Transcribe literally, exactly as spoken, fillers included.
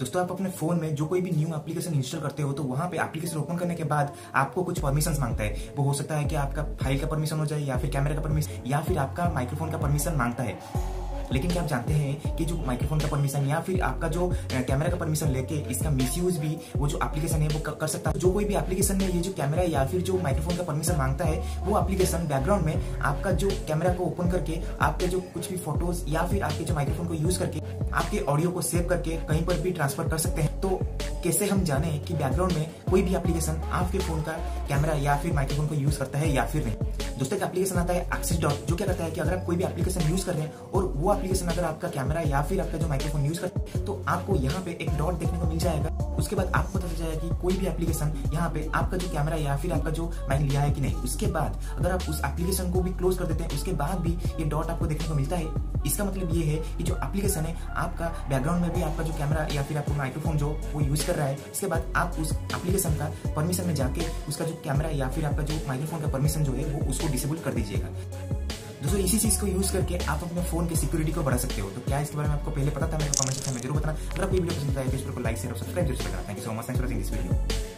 दोस्तों, आप अपने फोन में जो कोई भी न्यू एप्लीकेशन इंस्टॉल करते हो तो वहां पे एप्लीकेशन ओपन करने के बाद आपको कुछ परमिशंस मांगता है। वो हो सकता है कि आपका फाइल का परमिशन हो जाए या फिर कैमरा का परमिशन या फिर आपका माइक्रोफोन का परमिशन मांगता है। लेकिन क्या आप जानते हैं कि जो माइक्रोफोन का परमिशन या फिर आपका जो कैमरा का परमिशन लेके इसका मिसयूज भी वो जो एप्लीकेशन है वो कर सकता है। जो कोई भी एप्लीकेशन में ये जो कैमरा या फिर जो माइक्रोफोन का परमिशन मांगता है वो एप्लीकेशन बैकग्राउंड में आपका जो कैमरा को ओपन करके आपके जो कुछ भी फोटोज या फिर आपके जो माइक्रोफोन को यूज करके आपके ऑडियो को सेव करके कहीं पर भी ट्रांसफर कर सकते हैं। तो कैसे हम जाने कि बैकग्राउंड में कोई भी एप्लीकेशन आपके फोन का कैमरा या फिर माइक्रोफोन को यूज करता है या फिर नहीं? दोस्तों, एक एप्लीकेशन आता है एक्सिस डॉट, जो क्या करता है कि अगर आप कोई भी एप्लीकेशन यूज कर रहे हैं और वो एप्लीकेशन अगर आपका कैमरा या फिर आपका जो माइक्रोफोन यूज करता है तो आपको यहाँ पे एक डॉट देखने को मिल जाएगा। उसके बाद आपको पता चल जाएगा कि कोई भी एप्लीकेशन यहाँ पे आपका जो कैमरा या फिर आपका जो माइक लिया है कि नहीं। उसके बाद अगर आप उस एप्लीकेशन को भी क्लोज कर देते हैं उसके बाद भी ये डॉट आपको देखने को मिलता है। इसका मतलब ये है कि जो एप्लीकेशन है आपका बैकग्राउंड में भी आपका जो कैमरा या फिर आपका माइक्रोफोन जो वो यूज कर रहा है। इसके बाद आप उस एप्लीकेशन का परमिशन में जाके उसका जो कैमरा या फिर आपका जो माइक्रोफोन का परमिशन जो है वो उसको डिसेबल कर दीजिएगा। दोस्तों, इसी चीज को यूज करके आप अपने फोन की सिक्योरिटी को बढ़ा सकते हो। तो क्या इसके बारे में आपको पहले पता था? मेरे को कमेंट सेक्शन में जरूर बताना। अगर आपको वीडियो पसंद आए तो इस पर को लाइक शेयर और सब्सक्राइब जरूर करना। Thank you so much for watching this video.